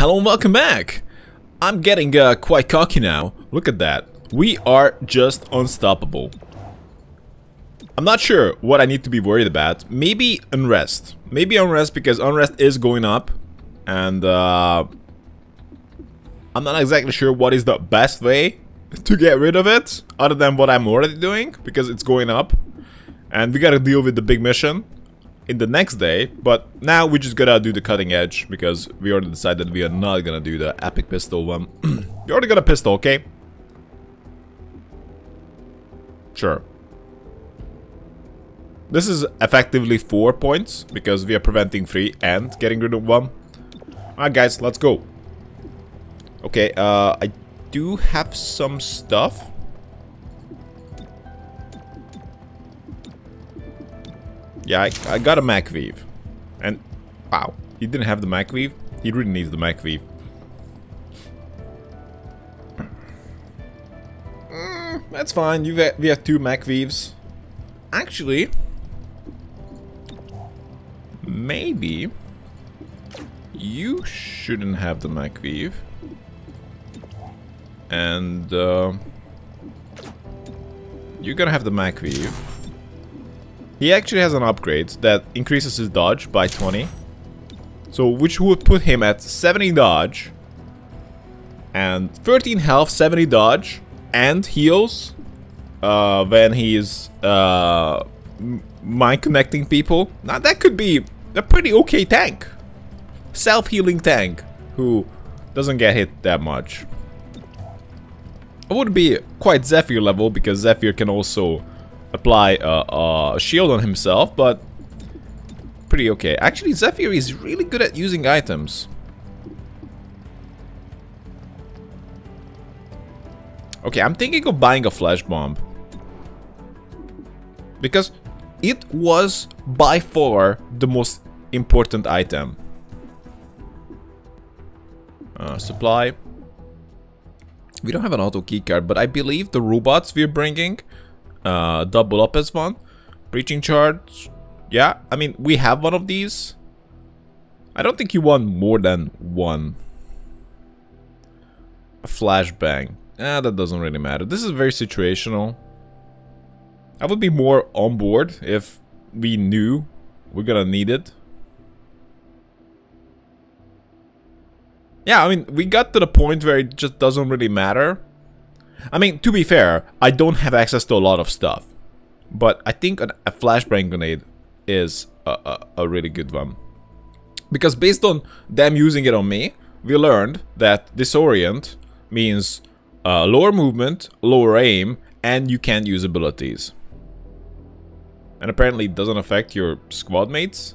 Hello and welcome back! I'm getting quite cocky now. Look at that. We are just unstoppable. I'm not sure what I need to be worried about. Maybe unrest. Maybe unrest, because unrest is going up. And I'm not exactly sure what is the best way to get rid of it, other than what I'm already doing, because it's going up. And we gotta deal with the big mission in the next day, but now we just gotta do the cutting edge, because we already decided we are not gonna do the epic pistol one. You already got a pistol, okay? Sure. This is effectively 4 points, because we are preventing 3 and getting rid of 1. Alright guys, let's go. Okay, I do have some stuff. Yeah, I got a Mag Weave. And, wow, he didn't have the Mag Weave? He really needs the Mag Weave. That's fine, we have 2 Mag Weaves. Actually, maybe you shouldn't have the Mag Weave. And you're gonna have the Mag Weave. He actually has an upgrade that increases his dodge by 20. So, which would put him at 70 dodge. And 13 health, 70 dodge. And heals. When he's mind connecting people. Now, that could be a pretty okay tank. Self-healing tank. Who doesn't get hit that much. I would be quite Zephyr level, because Zephyr can also apply a shield on himself, but pretty okay. Actually, Zephyr is really good at using items. Okay, I'm thinking of buying a flash bomb, because it was by far the most important item. Supply. We don't have an auto keycard, but I believe the robots we're bringing double up as one. Preaching charge. Yeah, I mean, we have one of these. I don't think you want more than one. A flashbang. That doesn't really matter. This is very situational. I would be more on board if we knew we're gonna need it. Yeah, I mean, we got to the point where it just doesn't really matter. I mean, to be fair, I don't have access to a lot of stuff, but I think a flashbang grenade is a really good one, because based on them using it on me, we learned that disorient means lower movement, lower aim, and you can't use abilities. And apparently it doesn't affect your squad mates.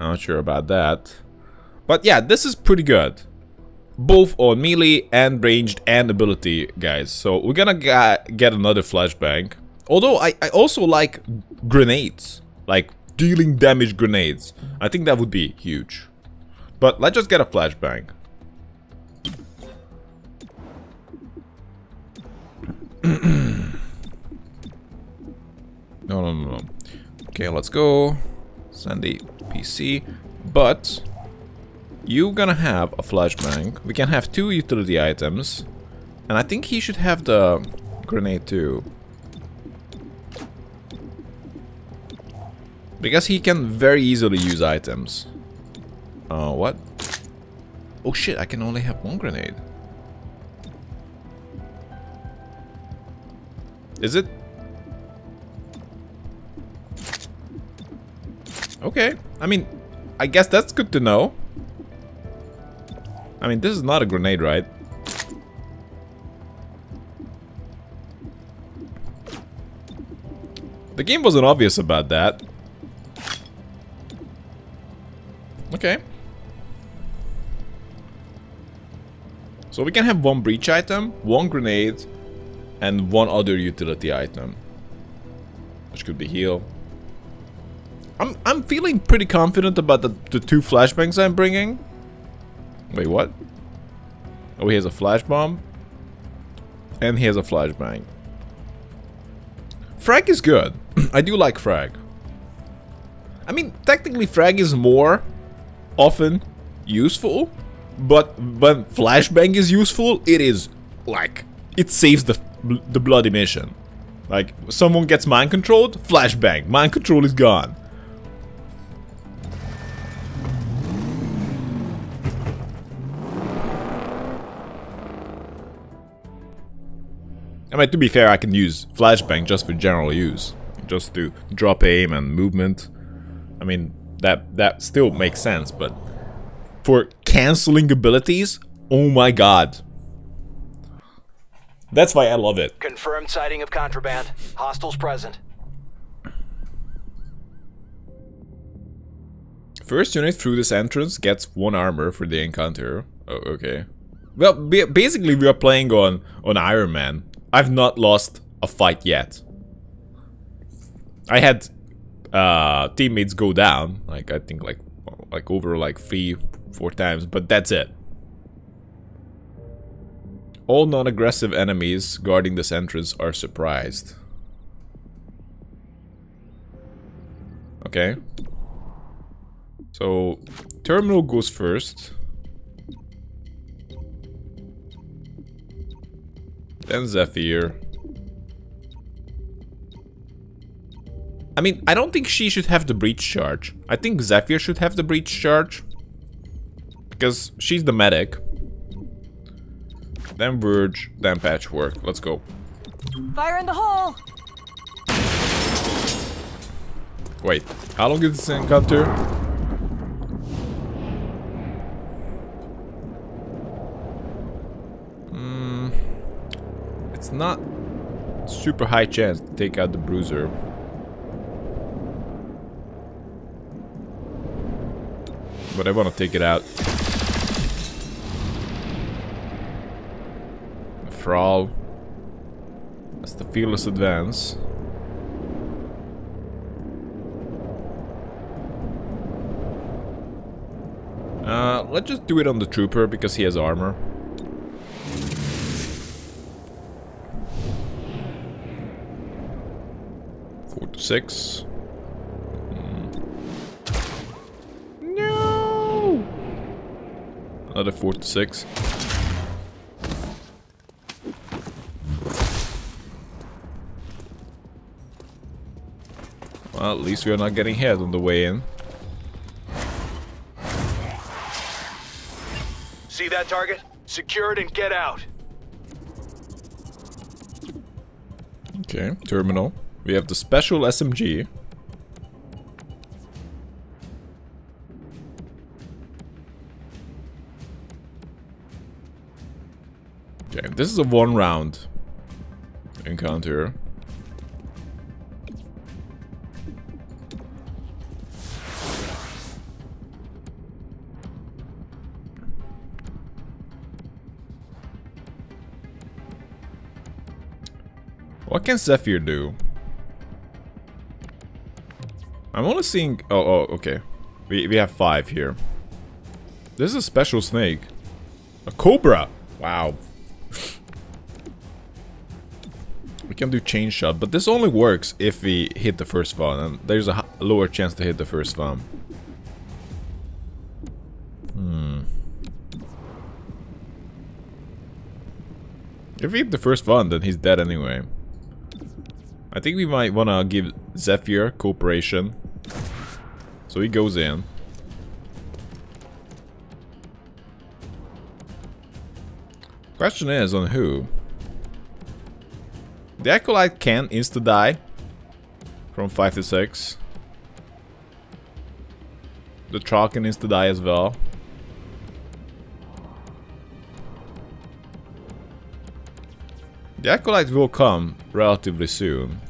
I'm not sure about that. But yeah, this is pretty good. Both on melee and ranged and ability, guys. So we're gonna get another flashbang. Although I also like grenades. Like dealing damage grenades. I think that would be huge. But let's just get a flashbang. No. Okay, let's go. Sandy PC. But you're gonna have a flashbang. We can have 2 utility items. And I think he should have the grenade too. Because he can very easily use items. What? Oh shit, I can only have 1 grenade. Is it? Okay. I mean, I guess that's good to know. I mean, this is not a grenade, right? The game wasn't obvious about that. Okay. So we can have 1 breach item, 1 grenade, and 1 other utility item. Which could be heal. I'm feeling pretty confident about the 2 flashbangs I'm bringing. Wait, what? Oh, he has a flash bomb. And he has a flashbang. Frag is good. I do like frag. I mean, technically frag is more often useful. But when flashbang is useful, it is like it saves the bloody mission. Like someone gets mind controlled, flashbang, mind control is gone. I mean, to be fair, I can use flashbang just for general use, just to drop aim and movement. I mean, that still makes sense, but for canceling abilities, oh my god. That's why I love it. Confirmed sighting of contraband. Hostiles present. First unit through this entrance gets 1 armor for the encounter. Oh, okay. Well, basically we are playing on Iron Man. I've not lost a fight yet. I had teammates go down, like I think like over like 3-4 times, but that's it. All non-aggressive enemies guarding this entrance are surprised. Okay. So, Terminal goes first. Then Zephyr. I mean, I don't think she should have the breach charge. I think Zephyr should have the breach charge. Because she's the medic. Then Verge, then Patchwork. Let's go. Fire in the hole! Wait, how long is this encounter? It's not super high chance to take out the bruiser. But I want to take it out. Thrall. That's the fearless advance. Let's just do it on the trooper because he has armor. Four to six. Another 4 to 6. Well, at least we are not getting hit on the way in. See that target? Secure it and get out. Okay, Terminal. We have the special SMG. Okay, this is a 1-round encounter. What can Zephyr do? I'm only seeing... Oh, okay. We have 5 here. This is a special snake. A cobra! Wow. We can do chain shot, but this only works if we hit the first one, and there's a lower chance to hit the first one. If we hit the first one, then he's dead anyway. I think we might wanna give Zephyr cooperation. So he goes in. Question is on who? The Acolyte can insta-die from 5 to 6. The Troll can insta-die as well. The Acolyte will come relatively soon.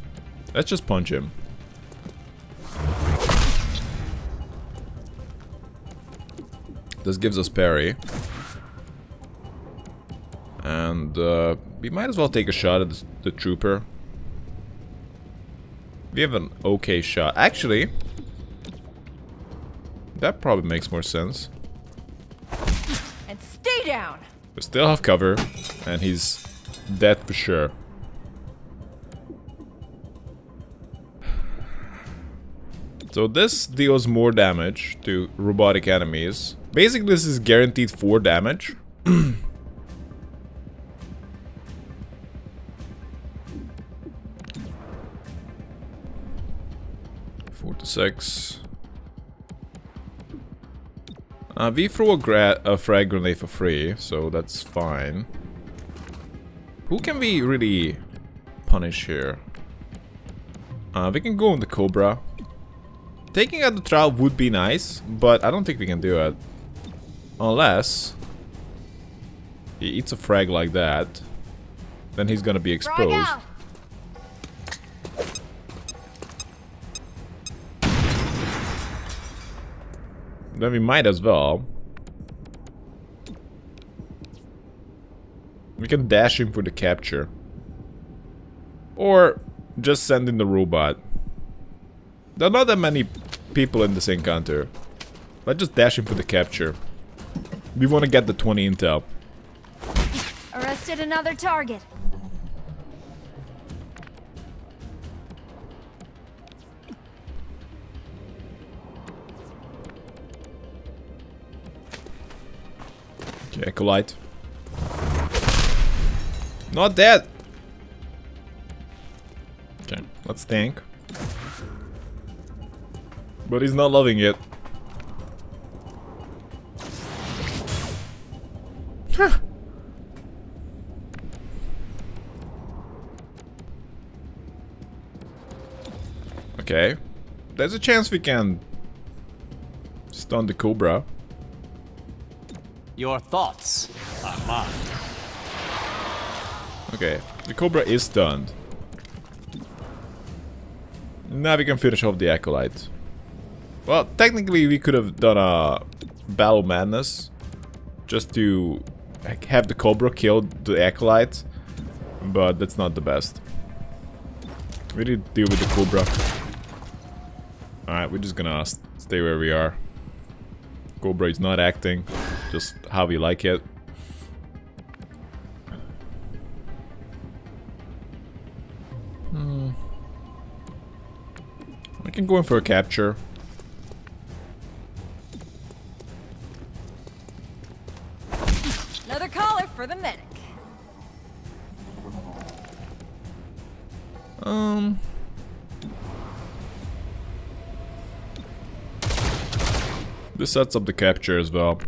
Let's just punch him. This gives us parry. And we might as well take a shot at the trooper. We have an okay shot. Actually, that probably makes more sense. And stay down. We still have cover, and he's dead for sure. So this deals more damage to robotic enemies Basically, this is guaranteed 4 damage. We throw a frag grenade for free, so that's fine. Who can we really punish here? We can go on the Cobra. Taking out the Trowel would be nice, but I don't think we can do it. Unless he eats a frag like that, then he's gonna be exposed. Then we might as well. We can dash him for the capture. Or just send in the robot. There are not that many people in this encounter. Let's just dash him for the capture. We want to get the 20 intel. Arrested another target. Okay, Acolyte. Not dead! Okay, let's tank. But he's not loving it. Huh. Okay. There's a chance we can stun the Cobra. Your thoughts are mine. Okay, the Cobra is stunned. Now we can finish off the Acolyte. Well, technically we could have done a Battle Madness just to have the Cobra kill the Acolyte, but that's not the best. We need to deal with the Cobra. Alright, we're just gonna stay where we are. Cobra is not acting just how we like it. I can go in for a capture. Another collar for the medic. This sets up the capture as well.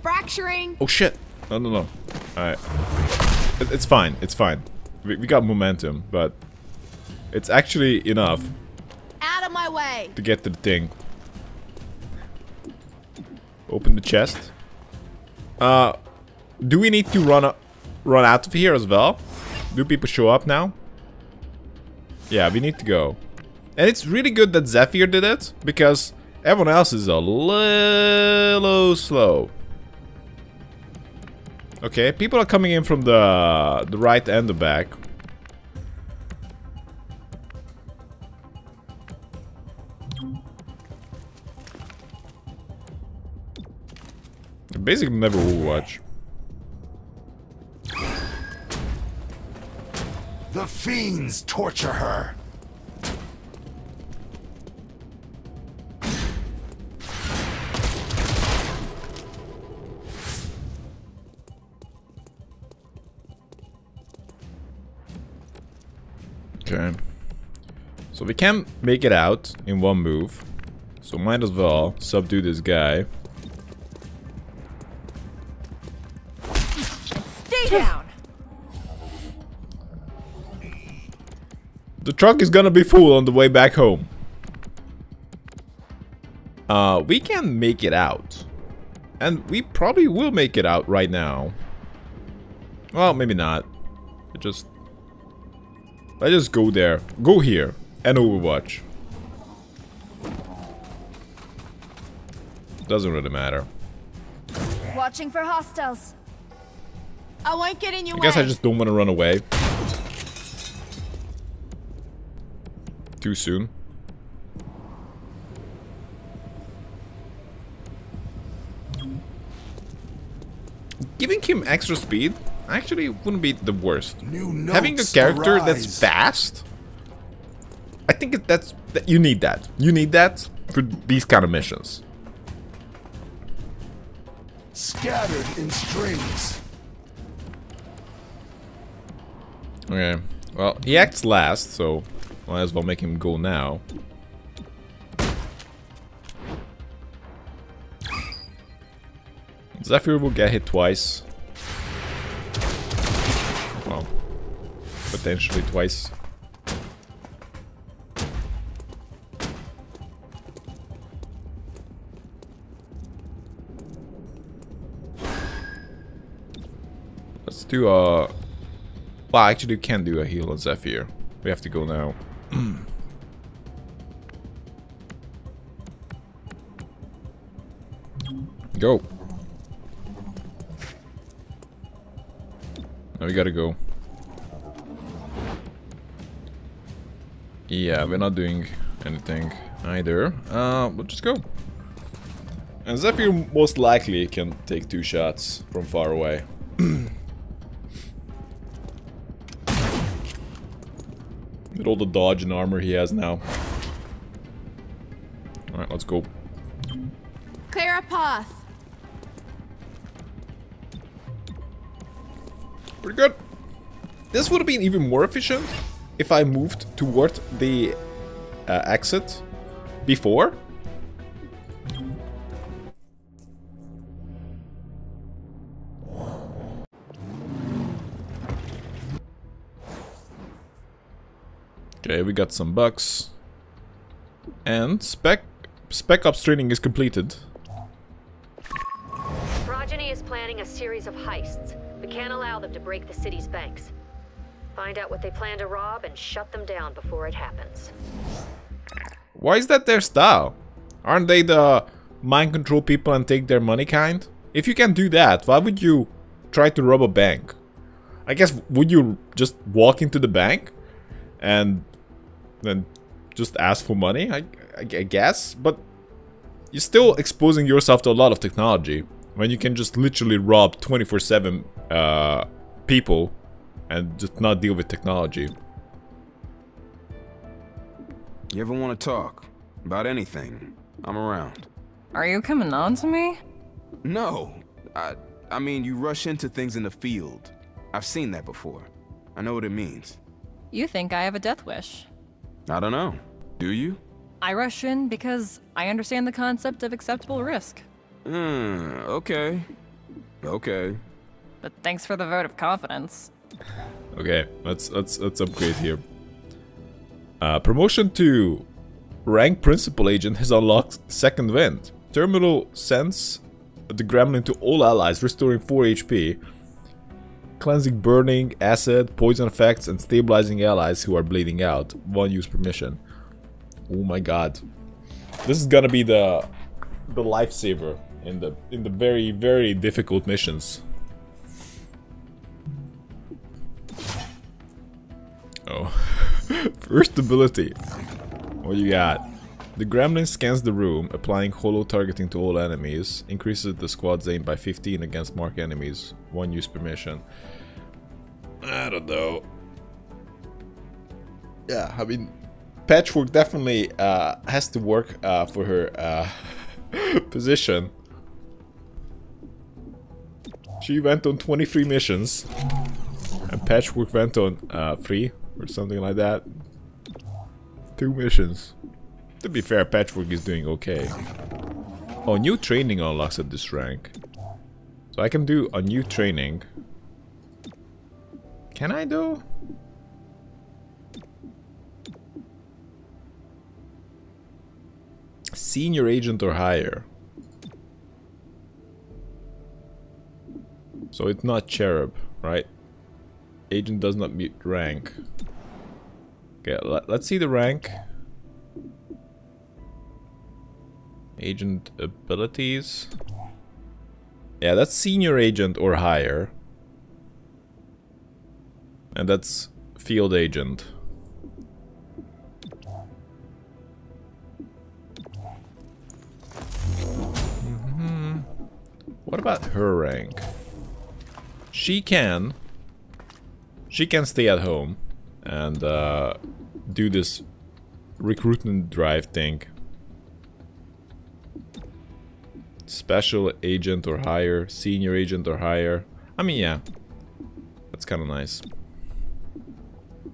Fracturing. Oh shit! No. Alright. It's fine. It's fine. We got momentum, but it's actually enough. Out of my way. To get to the thing. Open the chest. Do we need to run out of here as well? Do people show up now? Yeah, we need to go. And it's really good that Zephyr did it because everyone else is a little slow. Okay, people are coming in from the right and the back. Basically never Overwatch. The fiends torture her. Okay, so we can make it out in one move, so might as well subdue this guy. Stay down. The truck is gonna be full on the way back home. We can make it out, and we probably will make it out right now. Well, maybe not. It just. Let's just go there, go here, and Overwatch. Doesn't really matter. Watching for hostiles. I won't get in your way. I guess I just don't want to run away. Too soon. Giving him extra speed? Actually, it wouldn't be the worst. Having a character that's fast, I think you need that. You need that for these kind of missions. scattered in strings. Okay. Well, he acts last, so might as well make him go now. Zephyr will get hit twice. Well, potentially twice. Let's do a... Well, actually, we can do a heal on Zephyr. We have to go now. Go. Now we gotta go. Yeah, we're not doing anything either. We'll just go. And Zephyr most likely can take two shots from far away. With all the dodge and armor he has now. Alright, let's go. Clear a path. Pretty good. This would have been even more efficient if I moved toward the exit before. Okay, we got some bucks. And spec ops training is completed. Progeny is planning a series of heists. We can't allow them to break the city's banks. Find out what they plan to rob and shut them down before it happens. Why is that their style? Aren't they the mind control people and take their money kind? If you can do that, why would you try to rob a bank? I guess, would you just walk into the bank and then just ask for money? I guess, but you're still exposing yourself to a lot of technology when you can just literally rob 24/7 people and just not deal with technology. You ever want to talk about anything? I'm around. Are you coming on to me? No. I mean, you rush into things in the field. I've seen that before. I know what it means. You think I have a death wish? I don't know. Do you? I rush in because I understand the concept of acceptable risk. Okay. Okay. But thanks for the vote of confidence. Okay, let's upgrade here. Promotion to rank principal agent has unlocked second wind. Terminal sends the gremlin to all allies, restoring 4 HP, cleansing burning, acid, poison effects, and stabilizing allies who are bleeding out. 1 use permission. Oh my god, this is gonna be the lifesaver in the very, very difficult missions. Oh. First ability. What you got? The gremlin scans the room, applying holo targeting to all enemies. Increases the squad's aim by 15 against marked enemies. 1 use permission. I don't know. Yeah, I mean, Patchwork definitely has to work for her position. She went on 23 missions, and Patchwork went on 3 or something like that. 2 missions. To be fair, Patchwork is doing okay. Oh, new training unlocks at this rank. So I can do a new training. Can I though? Senior agent or higher. So it's not Cherub, right? Agent does not meet rank. Okay, let's see the rank. Agent abilities. Yeah, that's senior agent or higher. And that's field agent. What about her rank? She can stay at home and do this recruitment drive thing. special agent or higher, senior agent or higher. I mean, yeah, that's kind of nice.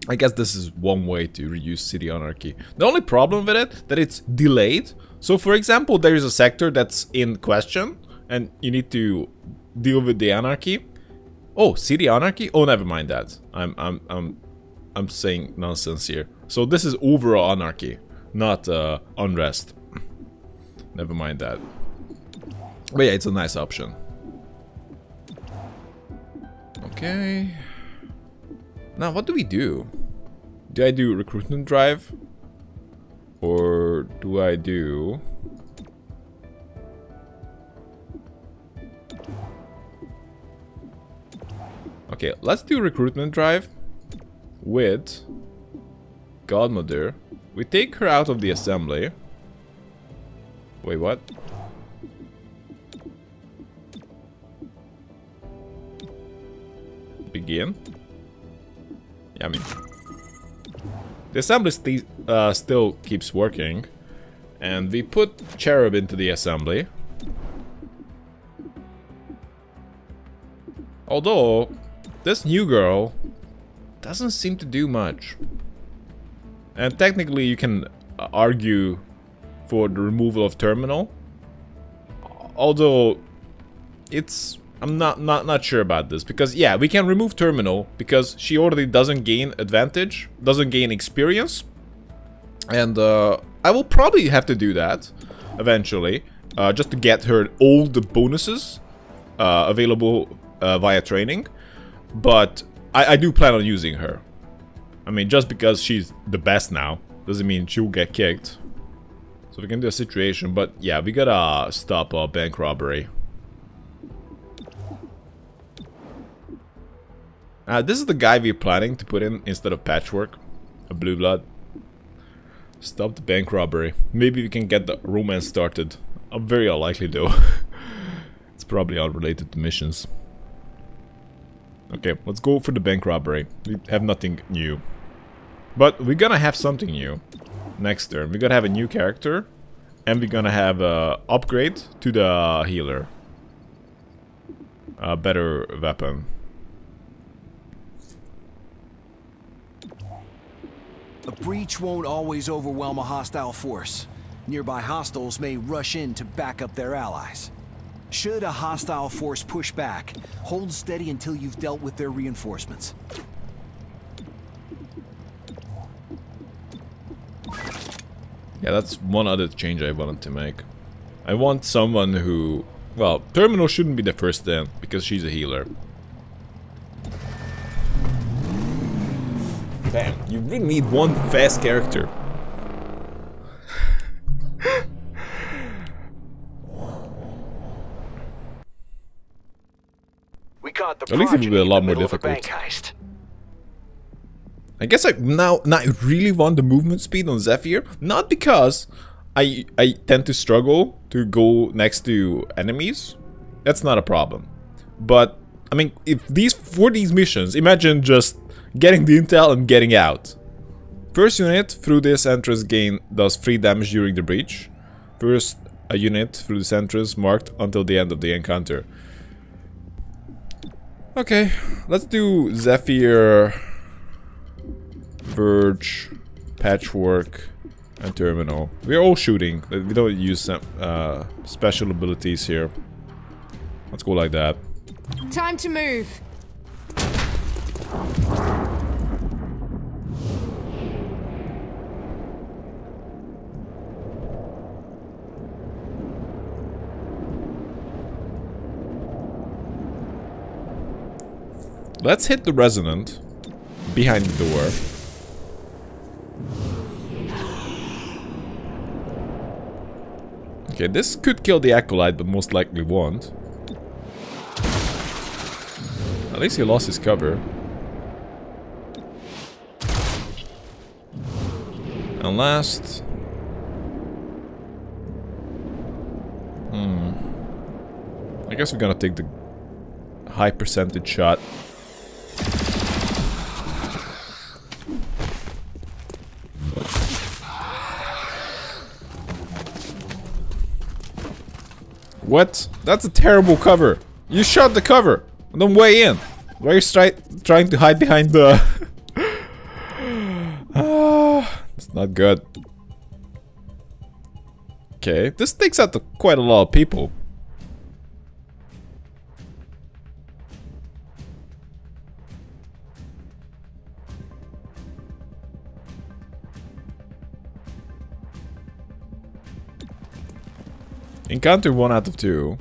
I guess this is one way to reduce city anarchy. The only problem with it, that it's delayed. So for example, there is a sector that's in question and you need to deal with the anarchy. Oh, city anarchy? Oh, never mind that. I'm saying nonsense here. So this is overall anarchy, not unrest. Never mind that. But yeah, it's a nice option. Okay. Now, what do we do? Do I do recruitment drive? Or do I do... Okay, let's do recruitment drive with Godmother. We take her out of the assembly. Wait, what? Begin. Yeah, I mean, the assembly still keeps working, and we put Cherub into the assembly. Although this new girl doesn't seem to do much, and technically you can argue for the removal of Terminal. Although it's, I'm not sure about this, because yeah, we can remove Terminal because she already doesn't gain advantage, doesn't gain experience, and I will probably have to do that eventually, just to get her all the bonuses available via training. But I do plan on using her. I mean, just because she's the best now doesn't mean she'll get kicked. So we can do a situation, but yeah, we gotta stop a bank robbery. This is the guy we're planning to put in instead of Patchwork, a blue blood. Stop the bank robbery. Maybe we can get the romance started. Very unlikely though. It's probably all related to missions. Okay, let's go for the bank robbery. We have nothing new. But we're gonna have something new next turn. We're gonna have a new character. And we're gonna have an upgrade to the healer. A better weapon. A breach won't always overwhelm a hostile force. Nearby hostiles may rush in to back up their allies. Should a hostile force push back, hold steady until you've dealt with their reinforcements. Yeah, that's one other change I wanted to make. I want someone who... Well, Terminal shouldn't be the first in, because she's a healer. Damn, you really need one fast character. We caught the At least it would be a lot more difficult. I guess I now I really want the movement speed on Zephyr, not because I tend to struggle to go next to enemies. That's not a problem. But I mean, if these for these missions, imagine just getting the intel and getting out. First unit through this entrance gain does 3 damage during the breach. First a unit through this entrance marked until the end of the encounter. Okay, let's do Zephyr, Verge, Patchwork, and Terminal. We're all shooting. We don't use some special abilities here. Let's go like that. Time to move. Let's hit the resonant behind the door. Okay, this could kill the acolyte, but most likely won't. At least he lost his cover. And last... I guess we're gonna take the high percentage shot. What? That's a terrible cover. You shot the cover. Then way in. Why are you trying to hide behind the... it's not good. Okay, this takes out quite a lot of people. Encounter 1 out of 2.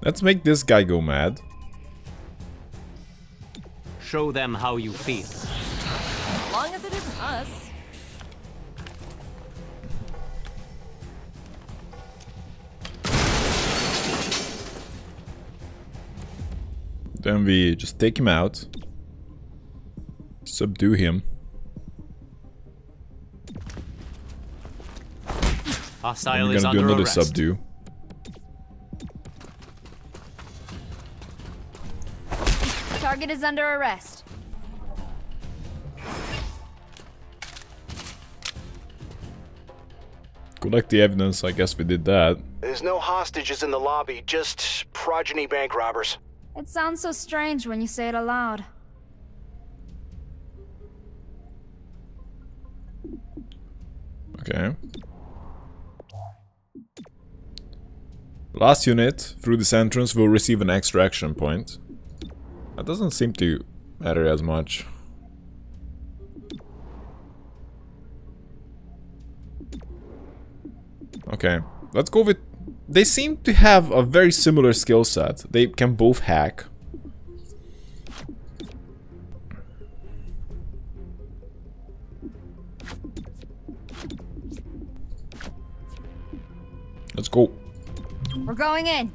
Let's make this guy go mad. Show them how you feel. As long as it isn't us. Then we just take him out. Subdue him. Hostile is under arrest. We're gonna do another subdue. Target is under arrest. Collect the evidence, I guess we did that. There's no hostages in the lobby, just Progeny bank robbers. It sounds so strange when you say it aloud. Okay. Last unit through this entrance will receive an extra action point. That doesn't seem to matter as much. Okay, let's go with... They seem to have a very similar skill set. They can both hack. Let's go. We're going in.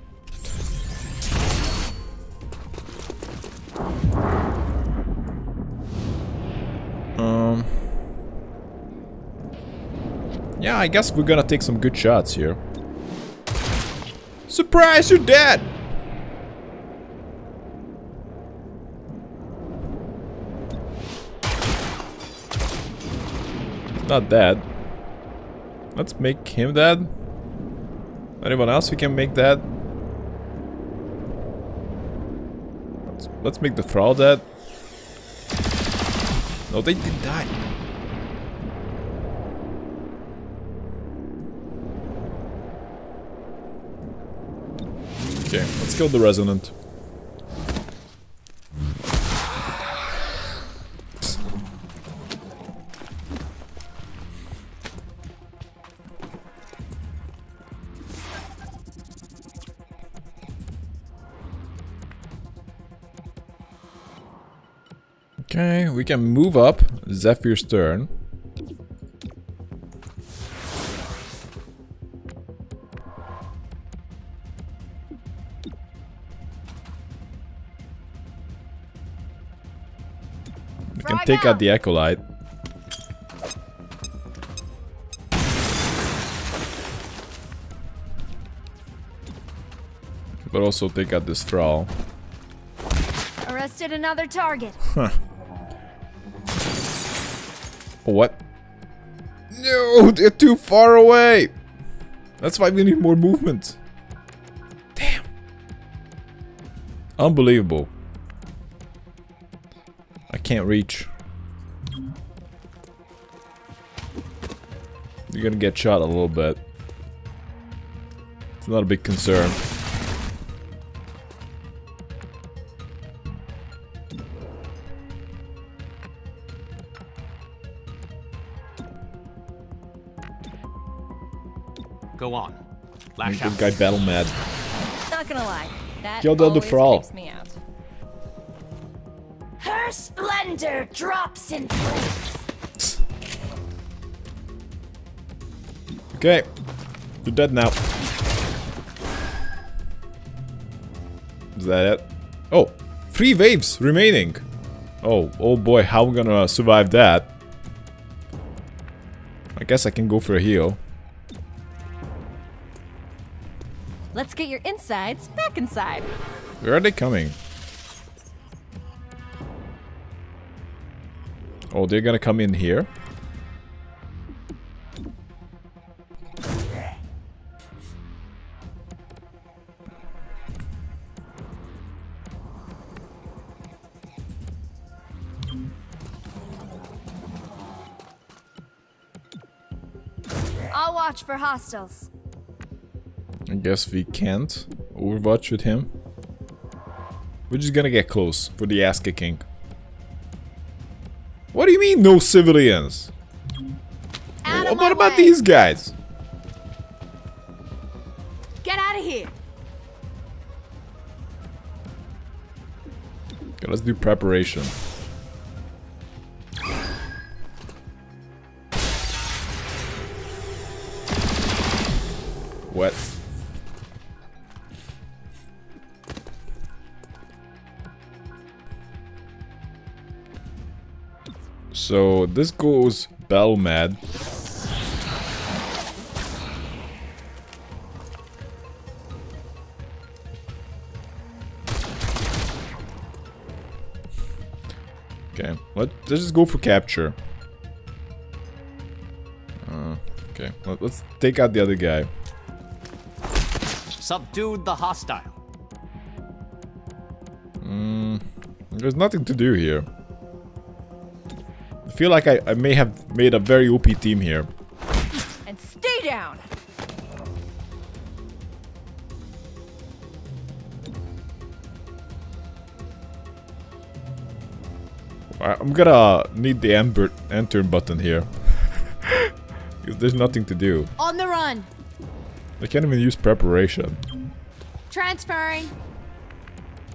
Yeah, I guess we're gonna take some good shots here. Surprise, you're dead! Not dead. Let's make him dead. Anyone else we can make dead? Let's make the thrall dead. No, they did die. Okay, let's kill the Resonant. Okay, we can move up Zephyr's turn. Take out the Acolyte. But also take out this Thrall. Arrested another target. Huh. What? No, they're too far away. That's why we need more movement. Damn. Unbelievable. I can't reach. You're gonna get shot a little bit. It's not a big concern. Go on. Lash out. This guy battle mad. Not gonna lie. That always freaks me out. Her splendor drops in place. Okay, you're dead now. Is that it? Oh, 3 waves remaining. Oh boy, how am I gonna survive that? I guess I can go for a heal. Let's Let's get your insides back inside. Where are they coming? Oh, they're gonna come in here? I'll watch for hostiles. I guess we can't overwatch with him. We're just gonna get close for the ass kicking. What do you mean no civilians? What about these guys? Get out of here. Okay, let's do preparation. What? So this goes Belmad. Okay, let's just go for capture. Okay, let's take out the other guy. Subdued the hostile. There's nothing to do here. I feel like I may have made a very OP team here. And stay down. I'm gonna need the enter button here. Because there's nothing to do. On the run. I can't even use preparation. Transferring.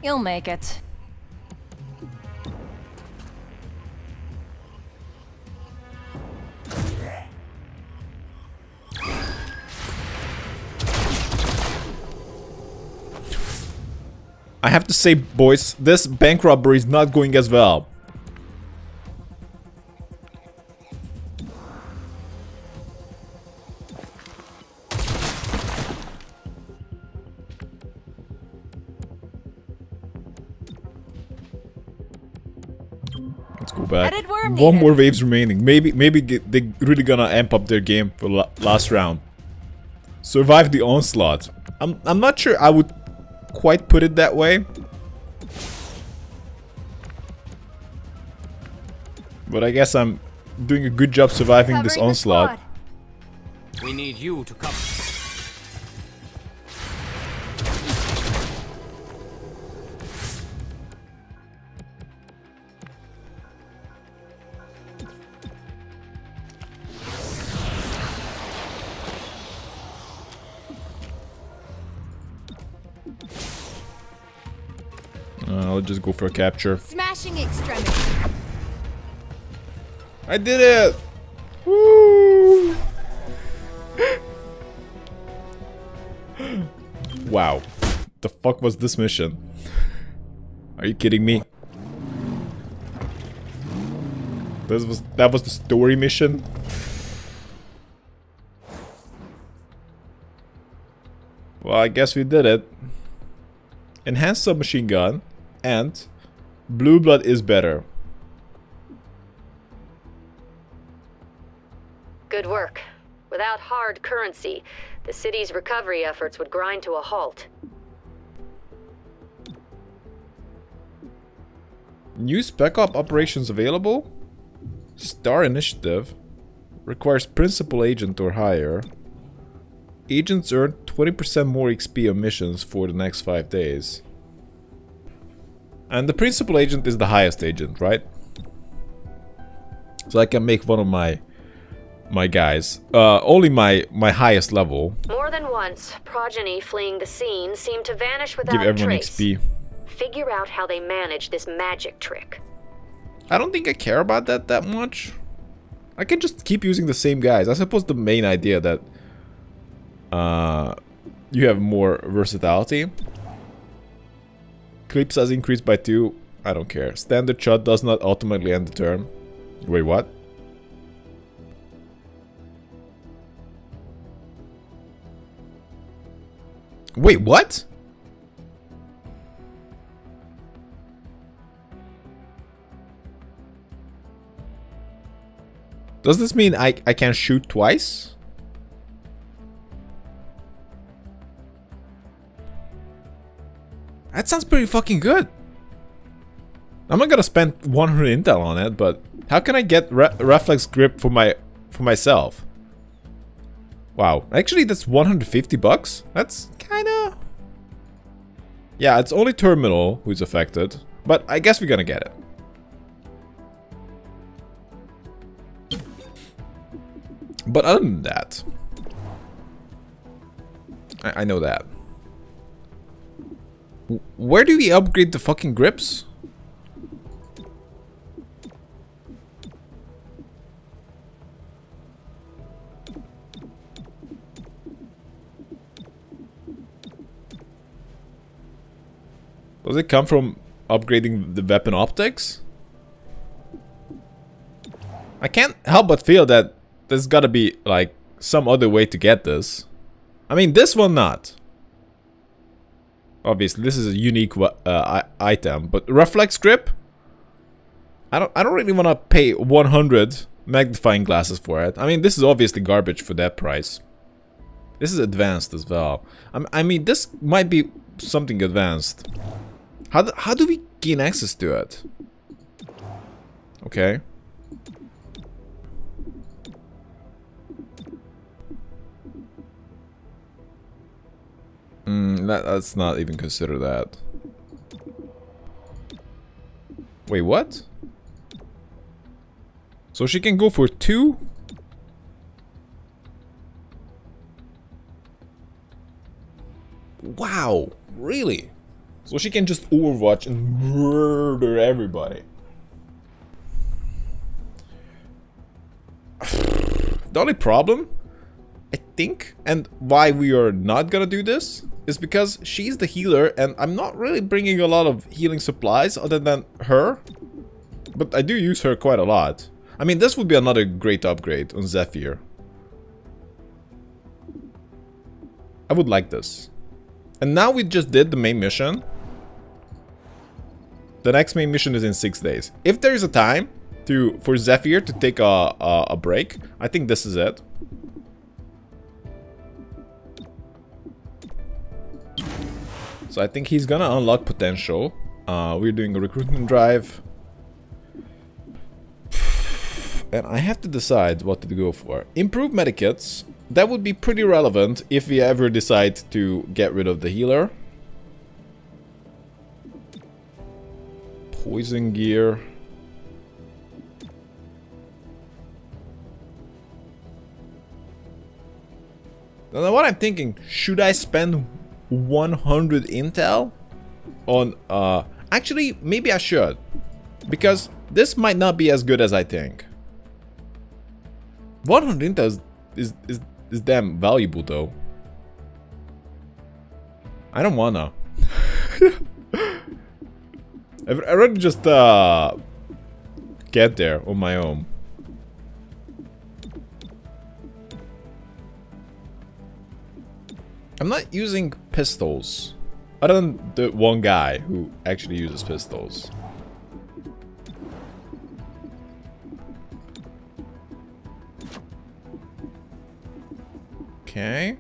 You'll make it. I have to say, boys, this bank robbery is not going as well. Let's go back. One more waves remaining. Maybe they're really gonna amp up their game for last round. Survive the onslaught. I'm not sure I would quite put it that way, but I guess I'm doing a good job surviving this onslaught. We need you to cover. I'll just go for a capture. Smashing extremity. I did it! Woo! Wow. The fuck was this mission? Are you kidding me? That was the story mission? Well, I guess we did it. Enhanced submachine gun. And blue blood is better. Good work. Without hard currency, the city's recovery efforts would grind to a halt. New spec op operations available? Star initiative. Requires principal agent or higher. Agents earn 20% more XP on missions for the next 5 days. And the principal agent is the highest agent, right? So I can make one of my guys. Only my highest level. More than once, progeny fleeing the scene seemed to vanish without a trace. Give everyone XP. Figure out how they manage this magic trick. I don't think I care about that much. I can just keep using the same guys. I suppose the main idea that you have more versatility. Clip size increased by 2. I don't care. Standard shot does not ultimately end the turn. Wait, what? Wait, what? Does this mean I can shoot twice? That sounds pretty fucking good. I'm not gonna spend 100 intel on it, but how can I get reflex grip for myself? Wow, actually that's 150 bucks. That's kinda... Yeah, it's only Terminal who's affected, but I guess we're gonna get it. But other than that, I know that. Where do we upgrade the fucking grips? Does it come from upgrading the weapon optics? I can't help but feel that there's gotta be, like, some other way to get this. I mean, this one not. Obviously, this is a unique item, but reflex grip? I don't really want to pay 100 magnifying glasses for it. I mean, this is obviously garbage for that price. This is advanced as well. I mean, this might be something advanced. How do we gain access to it? Okay. Let's not even consider that. Wait, what? So she can go for two? Wow, really? So she can just overwatch and murder everybody. The only problem, I think, and why we are not gonna do this, is because she's the healer and I'm not really bringing a lot of healing supplies other than her. But I do use her quite a lot. I mean, this would be another great upgrade on Zephyr. I would like this. And now we just did the main mission. The next main mission is in 6 days. If there is a time for Zephyr to take a break, I think this is it. So I think he's gonna unlock potential. We're doing a recruitment drive. And I have to decide what to go for. Improve medikits. That would be pretty relevant if we ever decide to get rid of the healer. Poison gear. Now what I'm thinking, should I spend 100 intel on actually maybe I should, because this might not be as good as I think. 100 intel is damn valuable though. I don't wanna. I'd rather just get there on my own. I'm not using pistols, other than the one guy who actually uses pistols. Okay.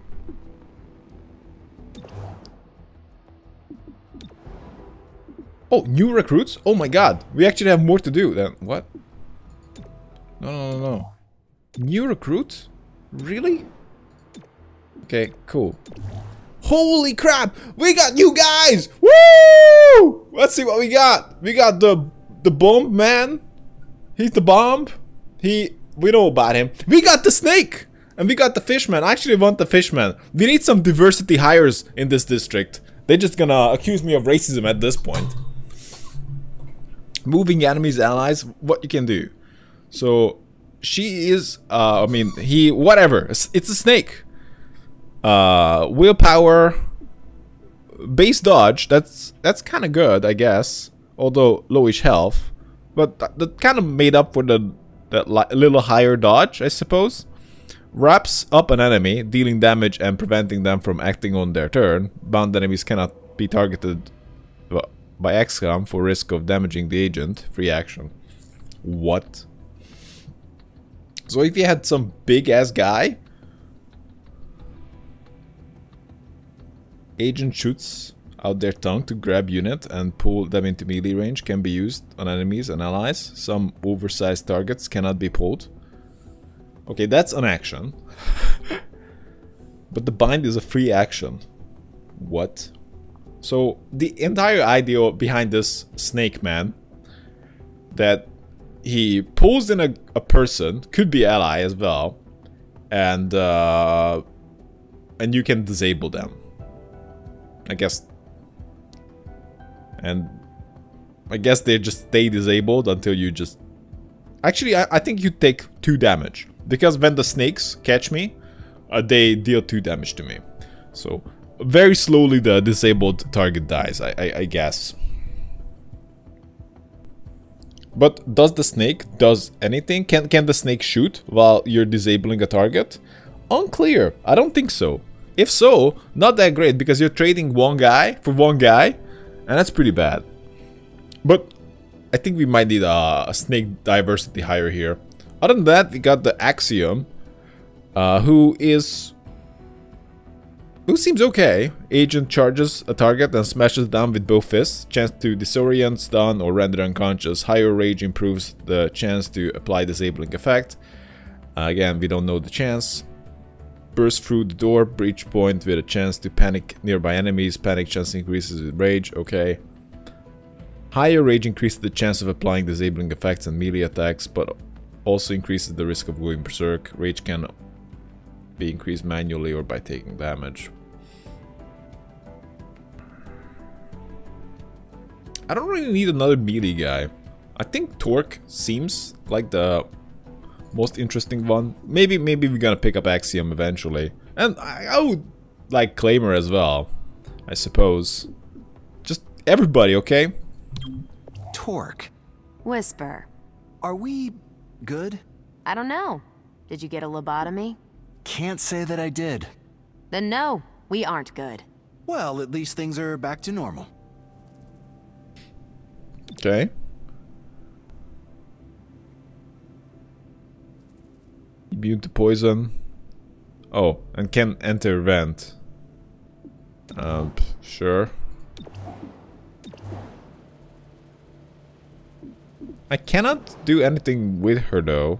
Oh, new recruits? Oh my god, we actually have more to do then. What? No. New recruits? Really? Okay, cool. Holy crap! We got new guys! Woo! Let's see what we got. We got the bomb man. He's the bomb. We know about him. We got the snake! And we got the fishman. I actually want the fishman. We need some diversity hires in this district. They're just gonna accuse me of racism at this point. Moving enemies, allies, what you can do. So she is I mean he whatever. It's a snake. Willpower, base dodge, that's kind of good, I guess, although lowish health, but that kind of made up for the little higher dodge, I suppose. Wraps up an enemy, dealing damage and preventing them from acting on their turn. Bound enemies cannot be targeted by Axiom for risk of damaging the agent. Free action. What? So if you had some big ass guy, agent shoots out their tongue to grab unit and pull them into melee range, can be used on enemies and allies. Some oversized targets cannot be pulled. Okay, that's an action. But the bind is a free action. What? So the entire idea behind this snake man, that he pulls in a person, could be ally as well, and you can disable them, I guess. And I guess they just stay disabled until you just... Actually, I think you take 2 damage. Because when the snakes catch me, they deal 2 damage to me. So, very slowly the disabled target dies, I guess. But does the snake does anything? Can the snake shoot while you're disabling a target? Unclear. I don't think so. If so, not that great, because you're trading one guy for one guy, and that's pretty bad. But I think we might need a snake diversity higher here. Other than that, we got the Axiom, who seems okay. Agent charges a target and smashes down with both fists. Chance to disorient, stun, or render unconscious. Higher rage improves the chance to apply disabling effect. Again, we don't know the chance. Burst through the door, breach point with a chance to panic nearby enemies. Panic chance increases with rage. Okay. Higher rage increases the chance of applying disabling effects and melee attacks, but also increases the risk of going berserk. Rage can be increased manually or by taking damage. I don't really need another melee guy. I think Torque seems like the most interesting one. Maybe we're gonna pick up Axiom eventually. And I would like Claymer as well, I suppose. Just everybody, okay? Torque. Whisper. Are we good? I don't know. Did you get a lobotomy? Can't say that I did. Then no, we aren't good. Well, at least things are back to normal. Okay. Immune to poison. Oh, and can enter vent. Sure. I cannot do anything with her though.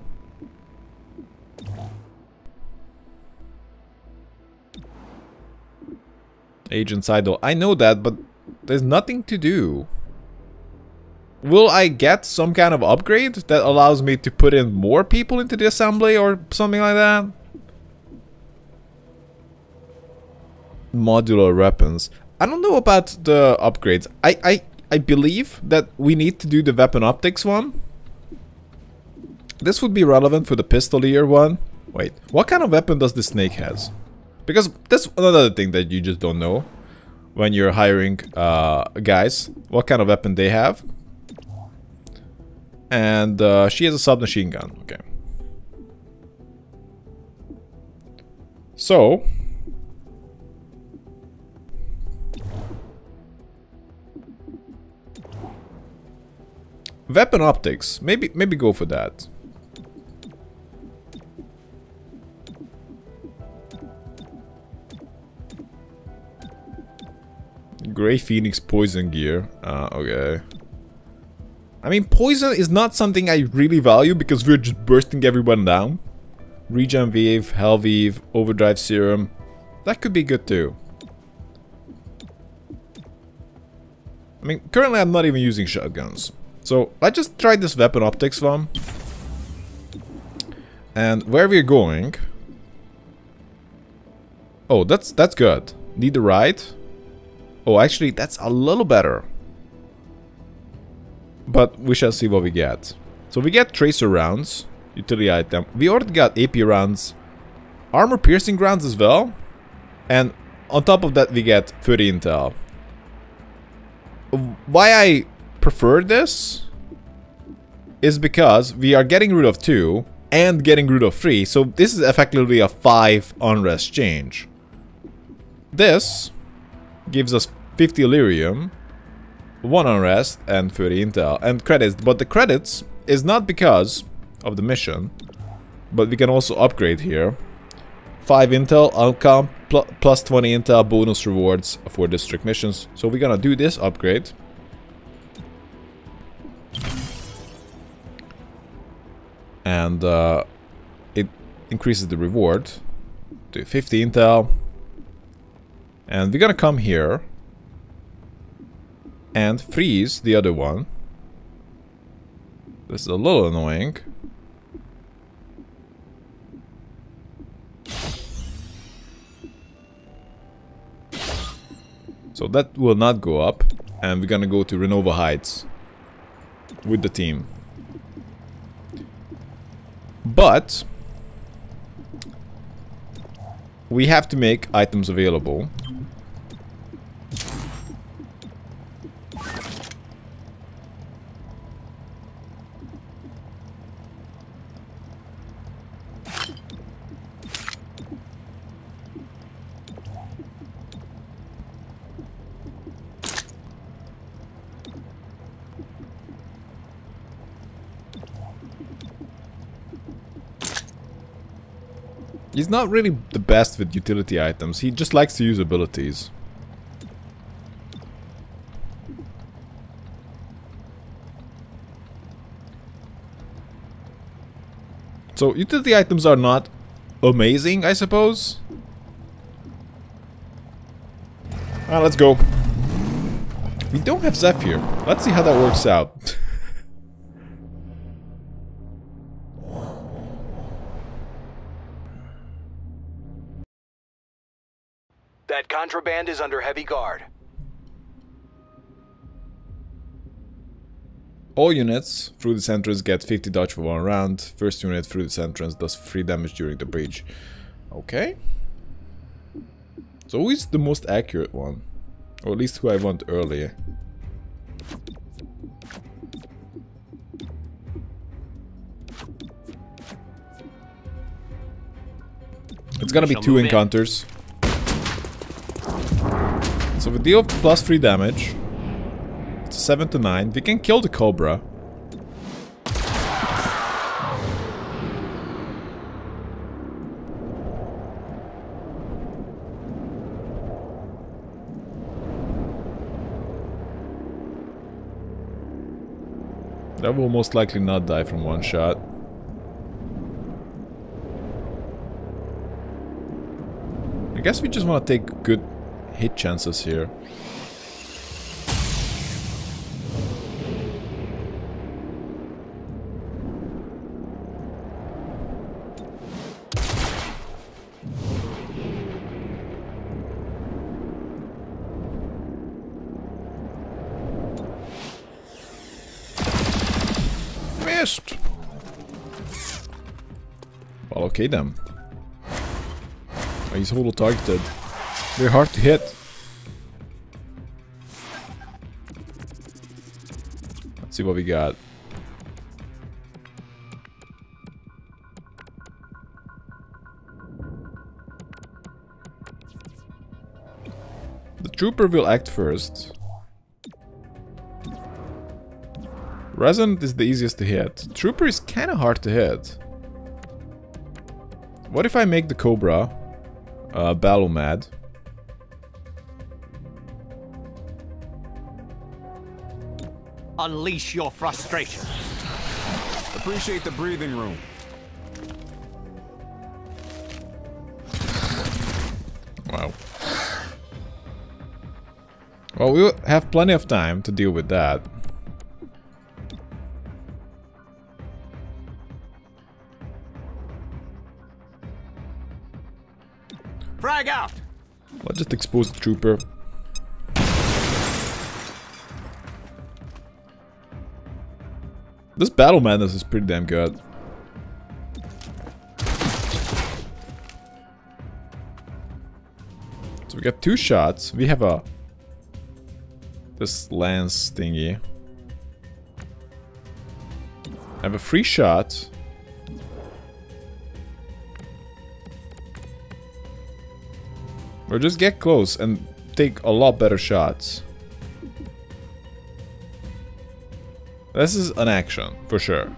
Agent's idle. I know that, but there's nothing to do. Will I get some kind of upgrade that allows me to put in more people into the assembly or something like that? Modular weapons. I don't know about the upgrades. I believe that we need to do the weapon optics one. This would be relevant for the pistolier one. Wait, what kind of weapon does the snake has? Because that's another thing that you just don't know when you're hiring guys. What kind of weapon they have. And she has a submachine gun. Okay. So... weapon optics. Maybe go for that. Grey Phoenix poison gear. Okay. I mean, poison is not something I really value because we're just bursting everyone down. Regen Weave, Hell Weave, Overdrive Serum. That could be good too. I mean, currently I'm not even using shotguns. So, let's just try this weapon optics one. And where we're going... oh, that's good. Need the right. Oh, actually, that's a little better. But we shall see what we get. So we get tracer rounds, utility item. We already got AP rounds, armor piercing rounds as well. And on top of that we get 30 intel. Why I prefer this is because we are getting rid of 2 and getting rid of 3, so this is effectively a 5 unrest change. This gives us 50 Illyrium, 1 unrest and 30 intel and credits, but the credits is not because of the mission, but we can also upgrade here. 5 intel outcome plus 20 intel bonus rewards for district missions, so we're gonna do this upgrade. And it increases the reward to 50 intel. And we're gonna come here and freeze the other one. This is a little annoying. So that will not go up. And we're gonna go to Renova Heights with the team. But we have to make items available. He's not really the best with utility items, he just likes to use abilities. So utility items are not amazing, I suppose. Alright, let's go. We don't have Zephyr. Let's see how that works out. That contraband is under heavy guard. All units through this entrance get 50 dodge for 1 round. First unit through this entrance does 3 damage during the breach. Okay. So who is the most accurate one? Or at least who I want earlier. It's gonna be 2 encounters. So we deal plus 3 damage. It's 7 to 9. We can kill the Cobra. That will most likely not die from one shot. I guess we just want to take good hit chances here. Missed. Well, okay then. He's holo targeted. They're hard to hit. Let's see what we got. The trooper will act first. Resident is the easiest to hit. Trooper is kind of hard to hit. What if I make the Cobra battle mad? Unleash your frustration. Appreciate the breathing room. Wow. Well, we'll have plenty of time to deal with that. Frag out! Let's just expose the trooper. This battle madness is pretty damn good. So we got 2 shots. We have a... this lance thingy. I have a free shot. Or just get close and take a lot better shots. This is an action, for sure.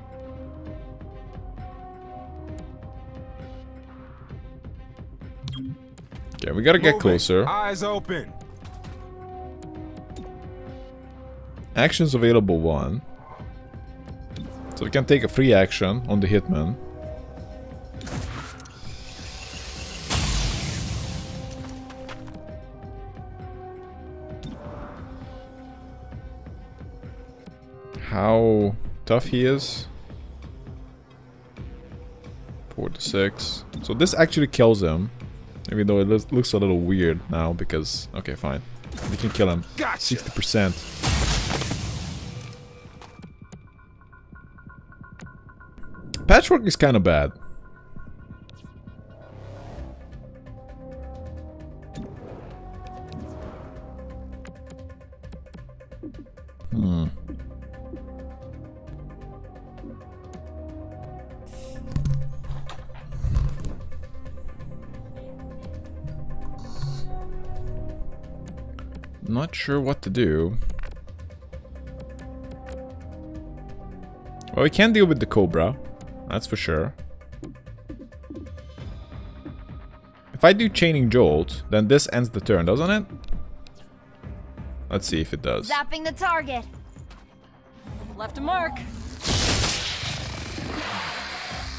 Okay, we gotta get closer. Eyes open. Actions available 1. So we can take a free action on the hitman. How tough he is. 4 to 6. So this actually kills him. Even though it looks a little weird now because... Okay, fine. We can kill him. Gotcha. 60%. Patchwork is kind of bad. Not sure what to do. Well, we can deal with the Cobra, that's for sure. If I do Chaining Jolt, then this ends the turn, doesn't it? Let's see if it does. Zapping the target. Left a mark.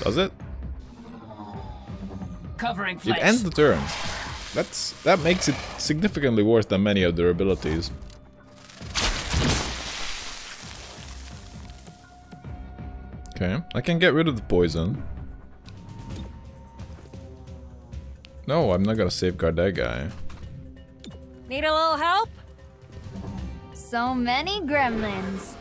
Does it? Covering flash. It ends the turn. That makes it significantly worse than many of their abilities. Okay, I can get rid of the poison. No, I'm not gonna safeguard that guy. Need a little help? So many gremlins.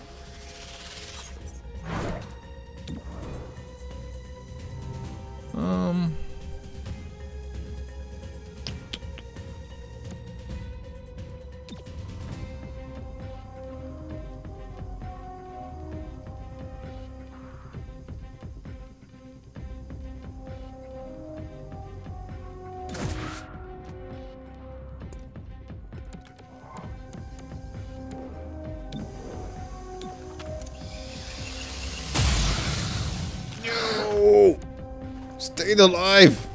Stayed alive.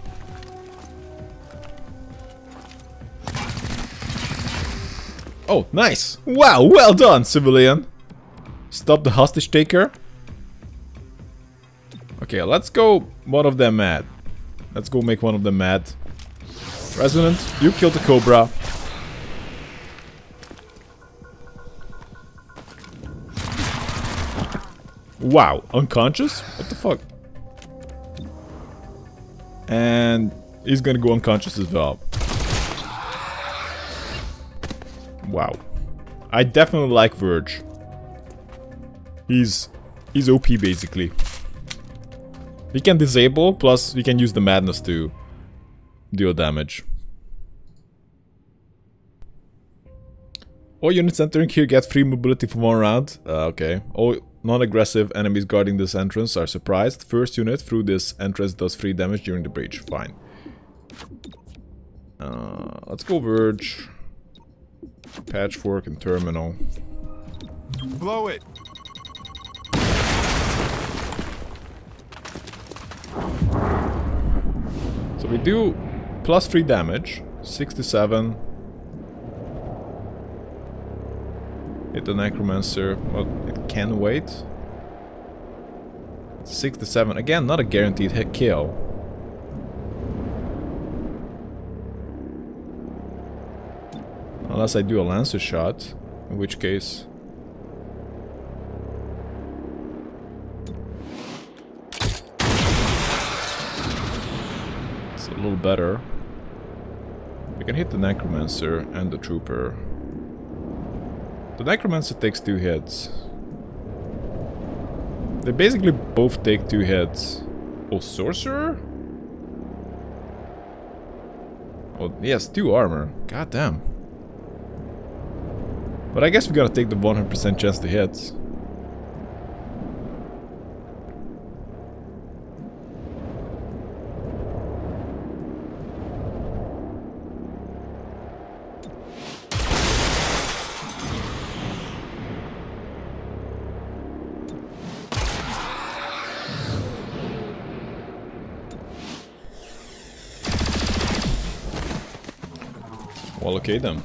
Oh, nice. Wow, well done, civilian. Stop the hostage taker. Okay, let's go one of them mad. Let's go make one of them mad. Resonant, you killed the Cobra. Wow, unconscious? What the fuck? And he's gonna go unconscious as well. Wow. I definitely like Verge. He's OP basically. He can disable, plus he can use the madness to deal damage. All units entering here get free mobility for 1 round. Okay. All non-aggressive enemies guarding this entrance are surprised. First unit through this entrance does free damage during the breach. Fine. Let's go Verge, Patchwork, and Terminal. Blow it. So we do plus 3 damage. 6 to 7. Hit the Necromancer, well, it can wait. 6 to 7, again, not a guaranteed hit kill. Unless I do a Lancer shot, in which case... It's a little better. We can hit the Necromancer and the Trooper. The Necromancer takes 2 hits. They basically both take 2 hits. Oh, Sorcerer? Oh, yes, 2 armor. God damn. But I guess we gotta take the 100% chance to hit. Well, okay then.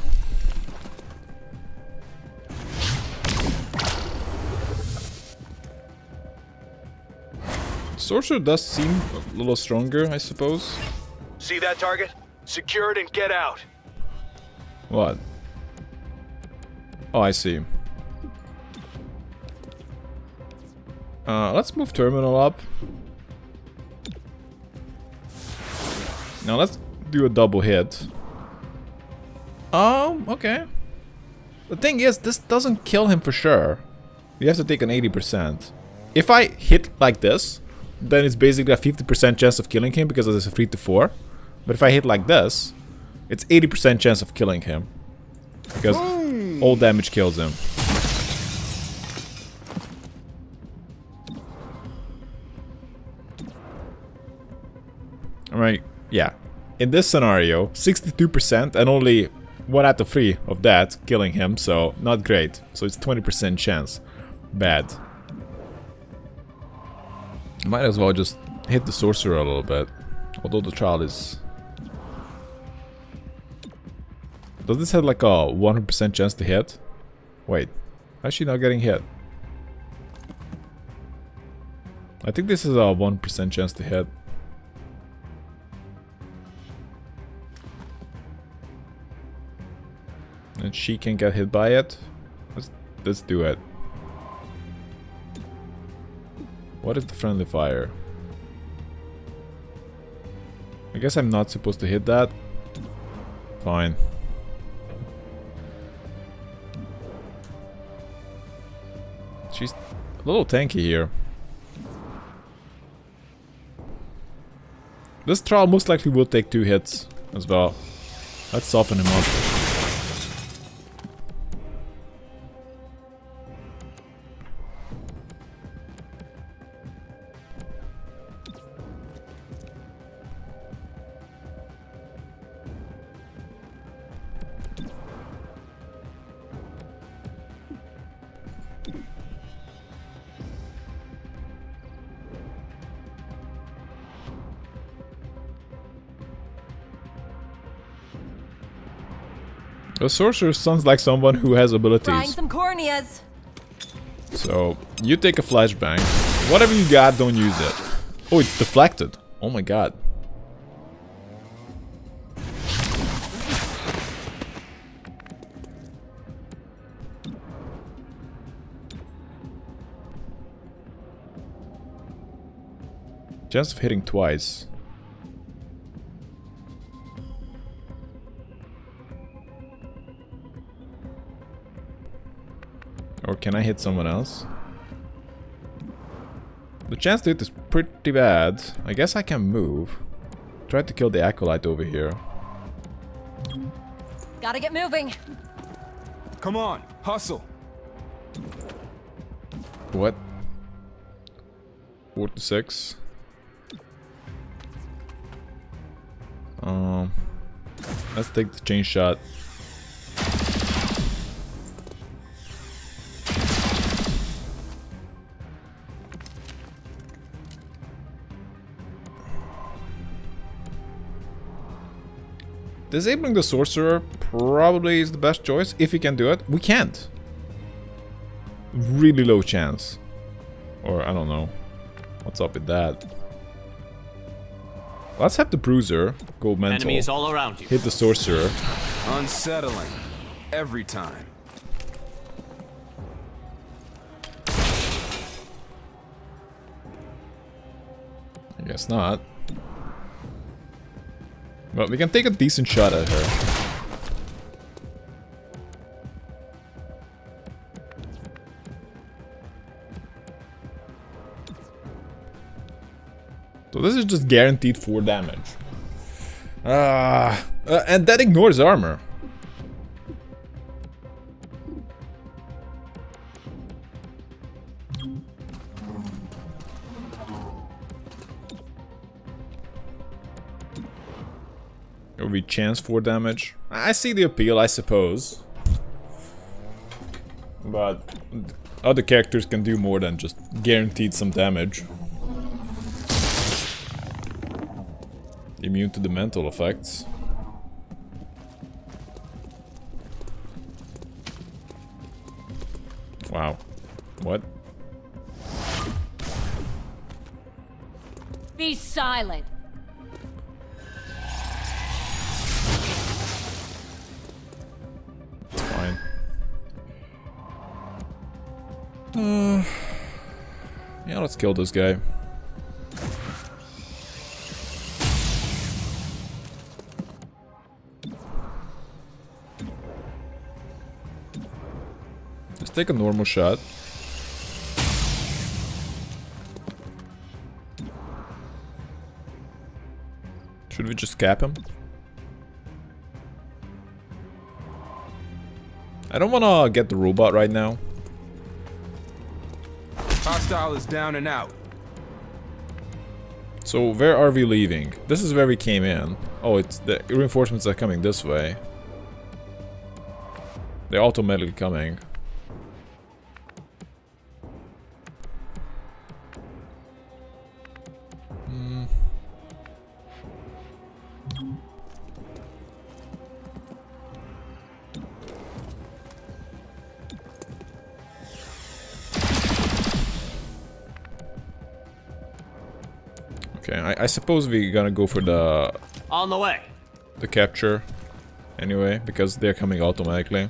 Sorcerer does seem a little stronger, I suppose. See that target? Secure it and get out. What? Oh, I see. Let's move Terminal up. Now let's do a double hit. Okay. The thing is, this doesn't kill him for sure. We have to take an 80%. If I hit like this, then it's basically a 50% chance of killing him because it's a 3-4. But if I hit like this, it's 80% chance of killing him. Because all damage kills him. Alright, yeah. In this scenario, 62% and only 1 out of 3 of that killing him, so not great. So it's 20% chance. Bad. Might as well just hit the sorcerer a little bit. Although the child is... Does this have like a 100% chance to hit? Wait, how's she not getting hit? I think this is a 1% chance to hit. And she can get hit by it? Let's do it. What is the friendly fire? I guess I'm not supposed to hit that. Fine. She's a little tanky here. This troll most likely will take 2 hits as well. Let's soften him up. The sorcerer sounds like someone who has abilities. Some corneas. So, you take a flashbang. Whatever you got, don't use it. Oh, it's deflected. Oh my god. Chance of hitting twice. Or can I hit someone else? The chance to hit is pretty bad. I guess I can move. Try to kill the acolyte over here. Gotta get moving. Come on, hustle. What? 4-6. Let's take the chain shot. Disabling the sorcerer probably is the best choice, if he can do it. We can't. Really low chance. Or, I don't know. What's up with that? Let's have the bruiser go mental. Enemies all around you. Hit the sorcerer. Unsettling. Every time. I guess not. But we can take a decent shot at her. So this is just guaranteed 4 damage. And that ignores armor. Every chance 4 damage. I see the appeal, I suppose. But other characters can do more than just guaranteed some damage. Immune to the mental effects. Wow. What? Be silent. It's fine. Yeah, let's kill this guy. Just take a normal shot. Should we just cap him? I don't wanna get the robot right now. Hostile is down and out. So where are we leaving? This is where we came in. Oh, it's the reinforcements are coming this way. They're automatically coming. I suppose we're gonna go for the on the way, the capture, anyway, because they're coming automatically.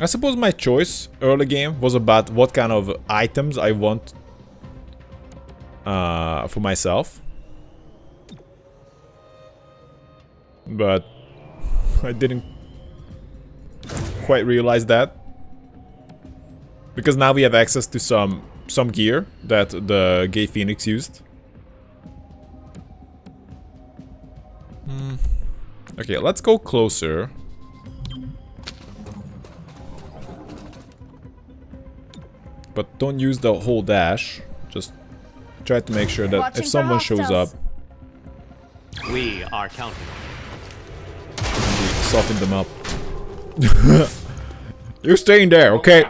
I suppose my choice early game was about what kind of items I want for myself, but I didn't quite realize that, because now we have access to some gear that the Gay Phoenix used. Okay, let's go closer. But don't use the whole dash. Just try to make sure that if someone shows up, we are counting. Soften them up. You're staying there, okay?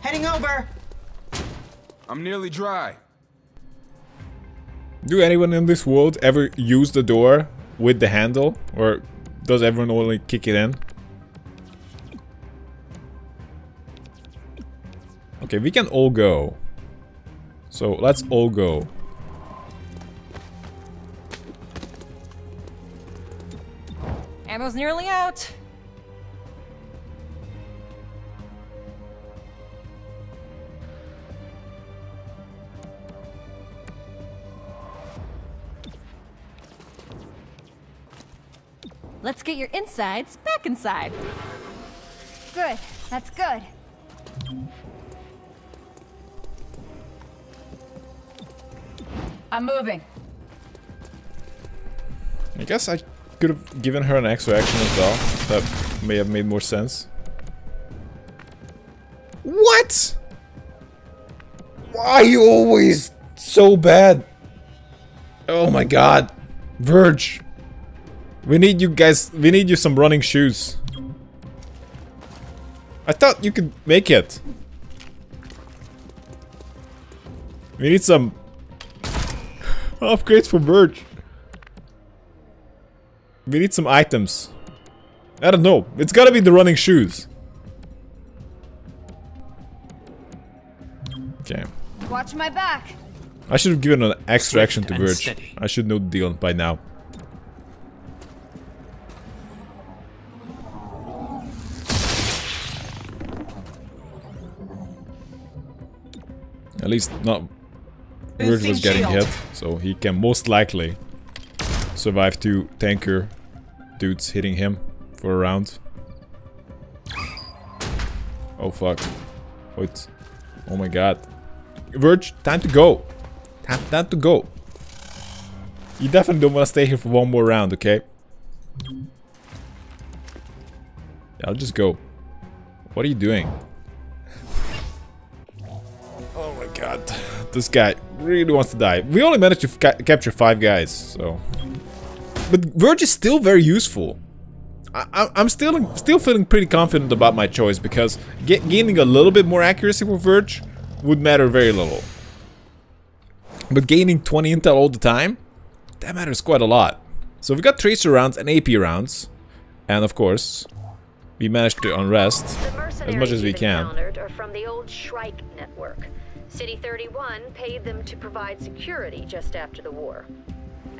Heading over. I'm nearly dry. Do anyone in this world ever use the door with the handle, or does everyone only kick it in? Okay, we can all go. So let's all go. Ammo's nearly out. Let's get your insides back inside. Good. That's good. I'm moving. I guess I could have given her an extra action as well. That may have made more sense. What? Why are you always so bad? Oh my god. Verge. We need you guys. We need you some running shoes. I thought you could make it. We need some upgrades for Verge. We need some items. I don't know. It's gotta be the running shoes. Okay. Watch my back. I should have given an extra action to Verge. Steady. I should know the deal by now. At least not Verge was getting hit, so he can most likely survive two tanker dudes hitting him for a round. Oh fuck. Wait. Oh my god. Verge, time to go. Time to go. You definitely don't want to stay here for one more round, okay? I'll just go. What are you doing? Oh my god. This guy really wants to die. We only managed to capture 5 guys, so... But Verge is still very useful. I'm still feeling pretty confident about my choice, because gaining a little bit more accuracy with Verge would matter very little. But gaining 20 intel all the time, that matters quite a lot. So we got Tracer rounds and AP rounds. And of course, we managed to unrest as much as we can. Are from the old Shrike network. City 31 paid them to provide security just after the war.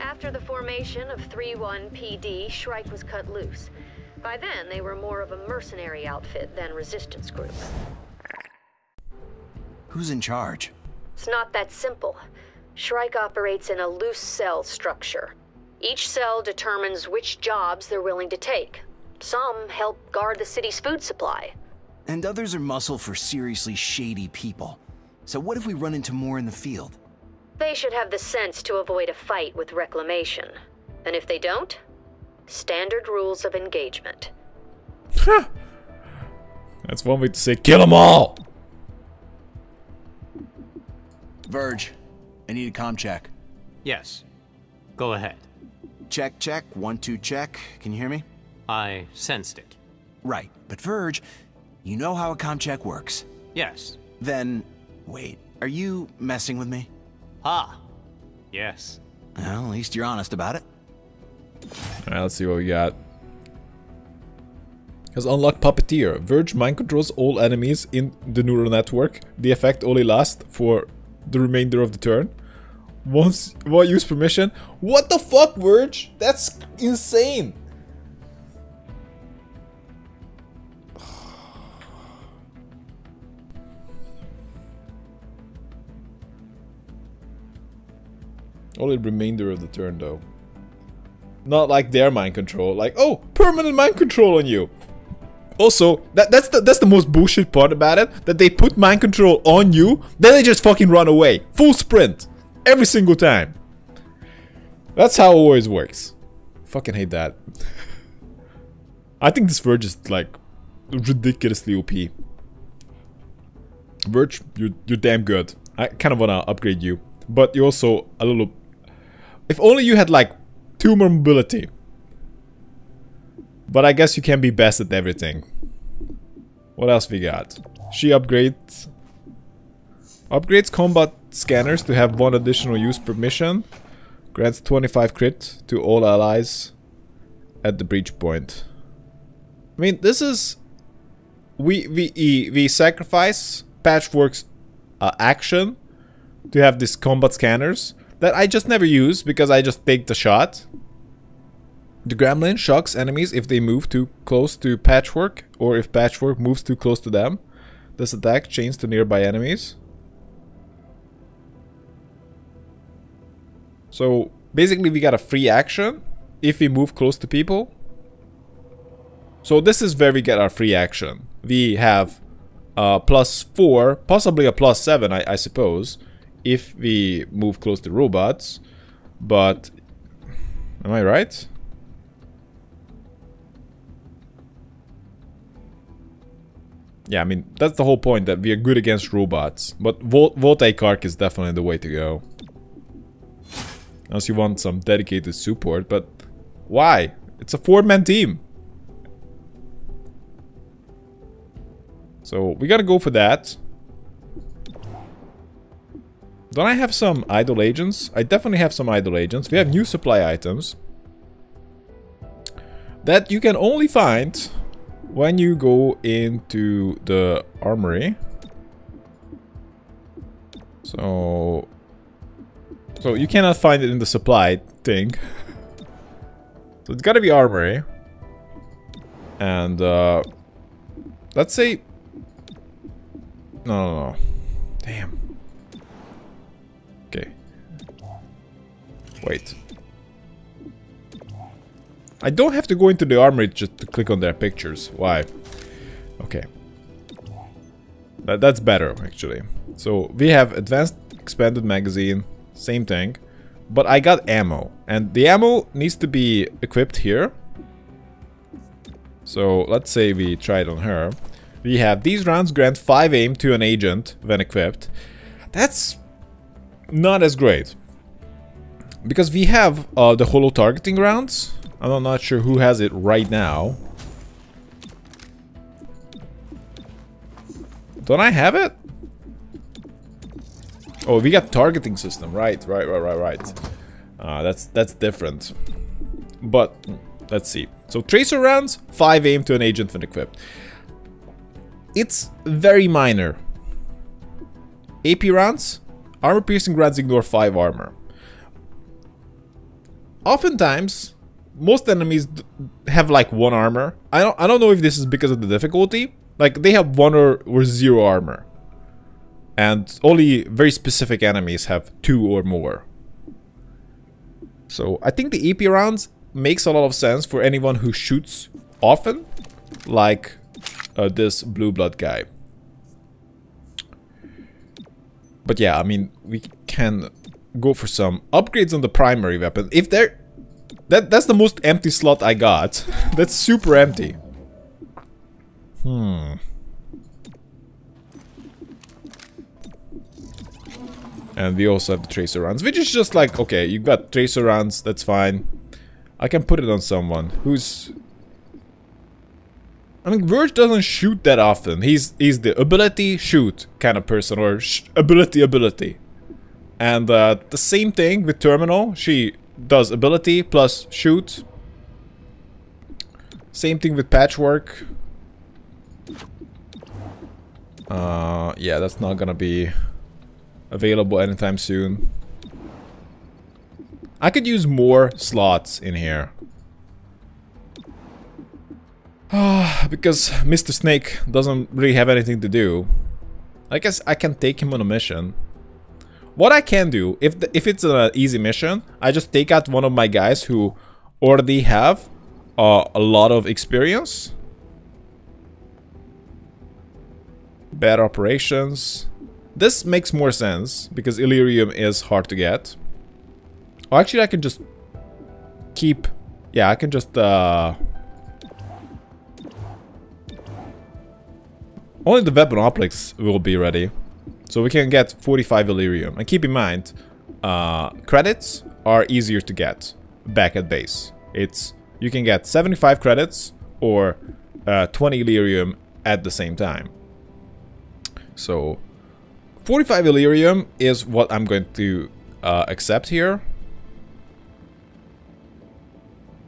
After the formation of 3-1 PD, Shrike was cut loose. By then, they were more of a mercenary outfit than resistance group. Who's in charge? It's not that simple. Shrike operates in a loose cell structure. Each cell determines which jobs they're willing to take. Some help guard the city's food supply. And others are muscle for seriously shady people. So what if we run into more in the field? They should have the sense to avoid a fight with Reclamation. And if they don't, standard rules of engagement. That's one way to say kill them all! Verge, I need a comm check. Yes. Go ahead. Check, check. 1, 2, check. Can you hear me? I sensed it. Right. But Verge, you know how a comm check works. Yes. Then, wait. Are you messing with me? Ah. Yes. Well, at least you're honest about it. Alright, let's see what we got. Has unlocked Puppeteer. Verge mind controls all enemies in the neural network. The effect only lasts for the remainder of the turn. Once while use permission. What the fuck, Verge? That's insane. Only remainder of the turn though. Not like their mind control, like, oh, permanent mind control on you. Also, that's the most bullshit part about it, that they put mind control on you, then they just fucking run away. Full sprint. Every single time. That's how it always works. Fucking hate that. I think this Verge is like ridiculously OP. Verge, you're damn good. I kind of wanna upgrade you. But you're also a little... If only you had like 2 more mobility. But I guess you can be best at everything. What else we got? She upgrades combat scanners to have 1 additional use permission. Grants 25 crit to all allies at the breach point. I mean, this is... We sacrifice Patchwork's action to have these combat scanners that I just never use because I just take the shot. The gremlin shocks enemies if they move too close to Patchwork or if Patchwork moves too close to them. This attack chains to nearby enemies. So basically we got a free action if we move close to people. So this is where we get our free action. We have +4, possibly a +7 I suppose, if we move close to robots. But am I right? Yeah, I mean, that's the whole point, that we are good against robots. But Voltaic Arc is definitely the way to go. Unless you want some dedicated support, but... Why? It's a 4-man team! So, we gotta go for that. Don't I have some idle agents? I definitely have some idle agents. We have new supply items. That you can only find... when you go into the armory. So you cannot find it in the supply thing. So it's gotta be armory. And let's say... No. Damn. Okay. Wait. I don't have to go into the armory just to click on their pictures. Why? Okay. That's better, actually. So, we have advanced expanded magazine. Same thing. But I got ammo. And the ammo needs to be equipped here. So, let's say we try it on her. We have these rounds grant 5 aim to an agent when equipped. That's not as great. Because we have the holo-targeting rounds. I'm not sure who has it right now. Don't I have it? Oh, we got targeting system, right. That's different. But let's see. So tracer rounds, 5 aim to an agent when equipped. It's very minor. AP rounds, armor piercing rounds ignore 5 armor. Oftentimes, most enemies have like 1 armor. I don't know if this is because of the difficulty. Like they have 1 or 0 armor. And only very specific enemies have 2 or more. So I think the AP rounds makes a lot of sense for anyone who shoots often, like this blue blood guy. But yeah, I mean, we can go for some upgrades on the primary weapon. If there, that's the most empty slot I got. That's super empty. And we also have the tracer rounds, which is just like, okay, you got tracer rounds, that's fine. I can put it on someone who's... I mean, Verge doesn't shoot that often. He's the ability shoot kind of person, or ability. And the same thing with Terminal. She does ability plus shoot. Same thing with Patchwork. Yeah, that's not gonna be available anytime soon. I could use more slots in here. Because Mr. Snake doesn't really have anything to do. I guess I can take him on a mission. What I can do, if it's an easy mission, I just take out one of my guys who already have a lot of experience. Bad operations. This makes more sense, because Illyrium is hard to get. Oh, actually, I can just keep... Yeah, I can just... Only the Weaponoplex will be ready. So we can get 45 Illyrium. And keep in mind, credits are easier to get back at base. It's... You can get 75 credits or 20 Illyrium at the same time. So... 45 Illyrium is what I'm going to accept here.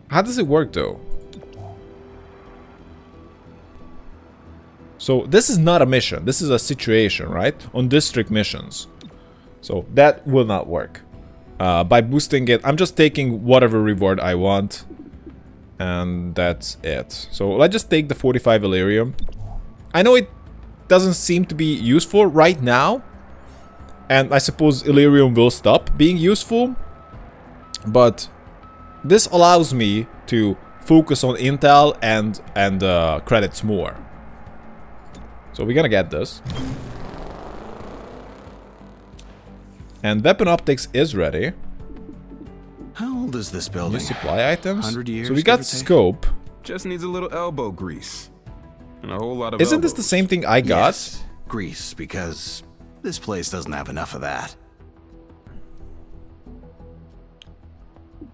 How does it work though? So this is not a mission, this is a situation, right? On district missions. So that will not work. By boosting it, I'm just taking whatever reward I want. And that's it. So let's just take the 45 Illyrium. I know it doesn't seem to be useful right now. And I suppose Illyrium will stop being useful. But this allows me to focus on intel and credits more. So we're gonna get this. And weapon optics is ready. How old is this building? New supply items. 100 years, so we got scope. Just needs a little elbow grease. And a whole lot of... Isn't elbows. This the same thing I got? Yes, grease, because... This place doesn't have enough of that.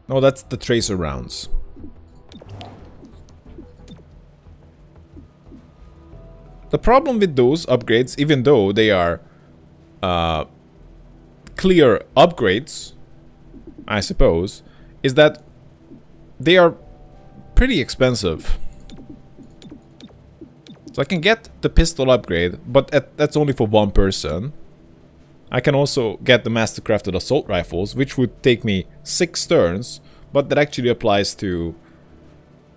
No, that's the tracer rounds. The problem with those upgrades, even though they are clear upgrades, I suppose, is that they are pretty expensive. So I can get the pistol upgrade, but that's only for one person. I can also get the Mastercrafted Assault Rifles, which would take me 6 turns, but that actually applies to,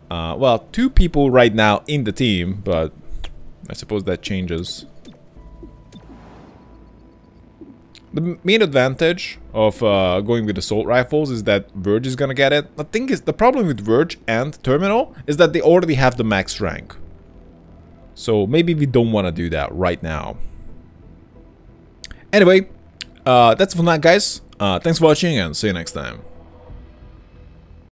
well, 2 people right now in the team, but I suppose that changes. The main advantage of going with Assault Rifles is that Verge is gonna get it. The thing is, the problem with Verge and Terminal is that they already have the max rank. So maybe we don't want to do that right now. Anyway, that's for now, guys. Thanks for watching and see you next time.